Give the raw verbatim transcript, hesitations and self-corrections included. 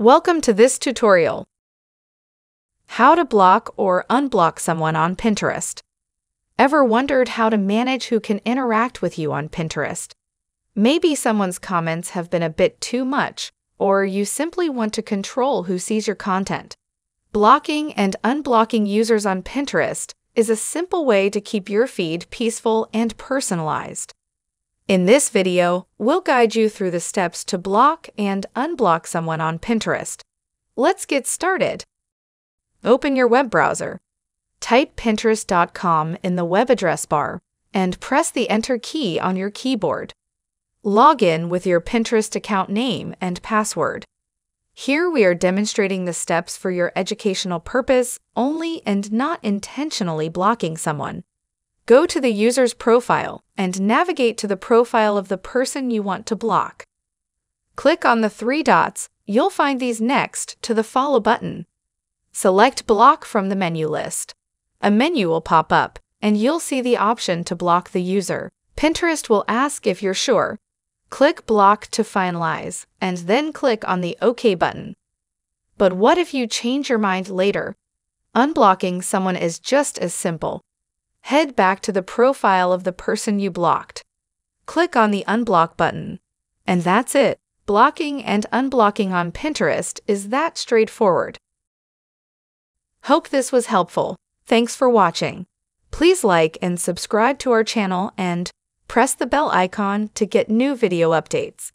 Welcome to this tutorial. How to block or unblock someone on Pinterest. Ever wondered how to manage who can interact with you on Pinterest? Maybe someone's comments have been a bit too much, or you simply want to control who sees your content. Blocking and unblocking users on Pinterest is a simple way to keep your feed peaceful and personalized. In this video, we'll guide you through the steps to block and unblock someone on Pinterest. Let's get started. Open your web browser. Type pinterest dot com in the web address bar and press the Enter key on your keyboard. Log in with your Pinterest account name and password. Here we are demonstrating the steps for your educational purpose only and not intentionally blocking someone. Go to the user's profile and navigate to the profile of the person you want to block. Click on the three dots, you'll find these next to the Follow button. Select Block from the menu list. A menu will pop up, and you'll see the option to block the user. Pinterest will ask if you're sure. Click Block to finalize, and then click on the OK button. But what if you change your mind later? Unblocking someone is just as simple. Head back to the profile of the person you blocked. Click on the Unblock button. And that's it. Blocking and unblocking on Pinterest is that straightforward. Hope this was helpful. Thanks for watching. Please like and subscribe to our channel and press the bell icon to get new video updates.